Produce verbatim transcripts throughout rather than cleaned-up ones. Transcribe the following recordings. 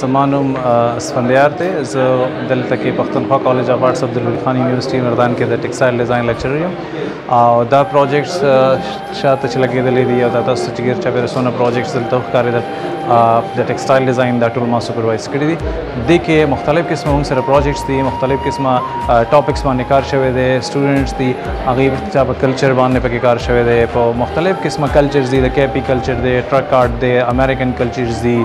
Zamanum Asfandyar the is Delhi Taki Pakhtunkhwa College of Arts of the Abdul Khan University Mardan ke the textile design lecturer uh, the projects shat chalage dele diya da ta stigir chaberasona projects dil to kare the textile design that ulma supervise kidi de ke mukhtalif kisma un sara projects the mukhtalif kisma topics ma nikar shave the students the agib cha culture ban pe kar shave the po mukhtalif kisma cultures the capi culture the truck art the American cultures the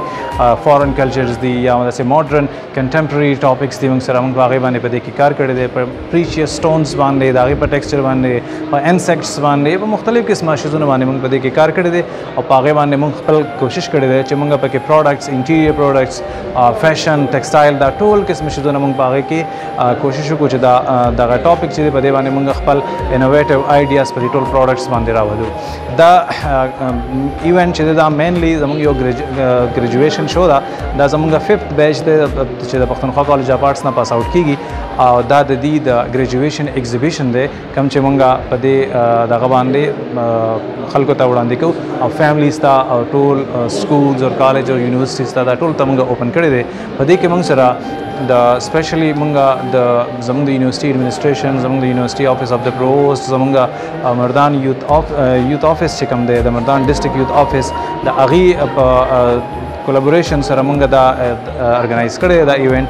foreign cultures the uh, modern contemporary topics the mung saram baghe bane pe ki kar kare de precious stones bane dagi pe texture bane aur insects bane aur mukhtalif qisma shizun bane mung pe ki kar kare de aur paghe bane mung khal koshish kare de che mung pe ki products interior products uh, fashion textile da tool qisma shizun mung baghe ki koshish ko che da da topic che pe bane mung khal innovative ideas per tool products bane rawu da event che da mainly among your graduation show دا دا زمونږ ففتھ بیچ دی چې د پښتونخوا کالج اف آرټس نه پاس آوټ کیږي او دا د دې د ګریجویشن ایگزیبیشن دی کوم چې مونږ په دې دغه باندې خلکو ته وړاندې کوو او فیملیز ته او ټول سکولز او کالج او یونیورسټیز ته دا ټول ته مونږ اوپن کړی دی په دې کې مونږ سره The especially among the Zamunda University administration, Zamunda University Office of the Provost, Zamunda uh, Mardan Youth of, uh, Youth Office, Chikam de, the Mardan District Youth Office, the Aghi uh, uh, collaborations are among the uh, organized kade the event.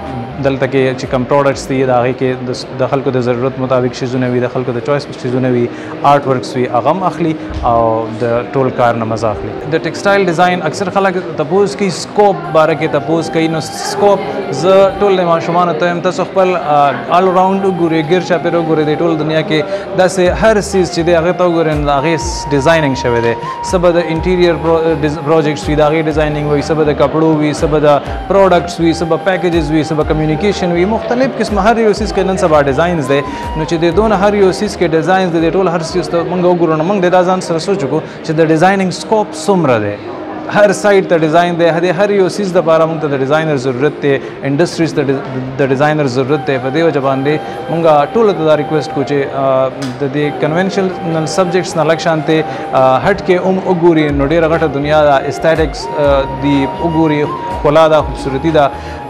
دلته کې چې کوم پروډکټس دي دا هغه کې د خلکو د ضرورت مطابق شیزونه وي د خلکو د چويس شیزونه وي آرټ ورکس وي اغم اخلي او د ټول کار نه مزه اخلي د ټیکسټایل ډیزاین اکثر خلک تپوس کې سکوپ باره کې تپوس کوي نو سکوپ ز ټول له ماشومان ته هم تاسو خپل آل راوند ګورېګر شپرو ګورې د ټول دنیا کې داسې هر سیس چې دی هغه ته ګورې نه هغه ډیزایننګ شوی دی سبا د انټیریئر پروجیکټس وی دا هغه ډیزایننګ وي سبا د کپړو وی سبا د پروډکټس وی سبا پیکیجز وی سبا communication وی مختلف قسم هر یو سیس کې نن سبا ډیزاینز دي نو چې د دون هر یو سیس کې ډیزاینز دي ټول هر سیس ته مونږ وګورو مونږ د ځان سره سوچو چې د ډیزایننګ سکوپ څومره دی هر سایت ته ډیزاین دی هدي هر یو سیس د لپاره مونږ ته د ډیزاینر ضرورت دی انډستریز ته د ډیزاینر ضرورت دی په دې وجه باندې مونږ ټول ته دا ریکوست کو چې د دې کنونشنل سبجیکټس نه لک شانته هټ کې اوم وګوري نو ډېره غټه دنیا د استاتکس دی وګوري خلا د خوبصورتي دا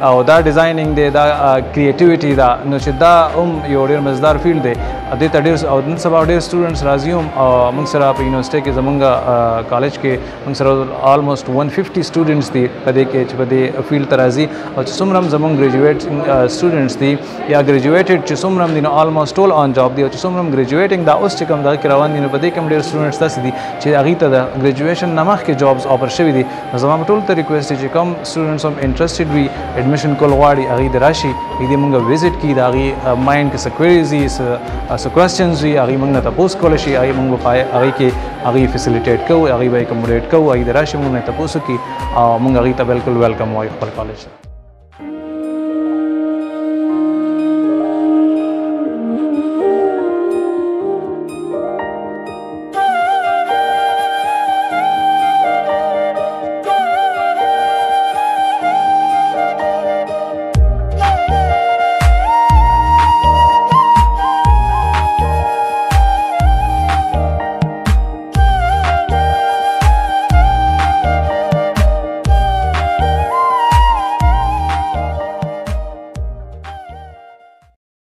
او دا ډیزایننګ دی دا کریټیویټي دا نو چې دا اوم یو ډېر مزدار فیلډ دی د دې ډېر او نن سبا ډېر سټوډنټس راځي هم مونږ سره په یونیورسيټي کې زمونږ کالج کې مونږ سره almost one hundred fifty students the pade ke pade field tarazi aur sumram zamong graduate students the ya graduated ch sumram din almost all on job the aur sumram graduating da us chikam da kirawan din pade kam der students tas di che agita da graduation namakh ke jobs offer shwi di zamam tol ta request che kam students am interested we admission kolwadi agida rashi idi munga visit ki da agi mind ke queries is so questions we agi munga ta post college agi munga pai agi ke agi facilitate ko agi accommodate ko agi rashi ته پوسو کې مونږ غوښتل بالکل ویلکم وای خپل کالج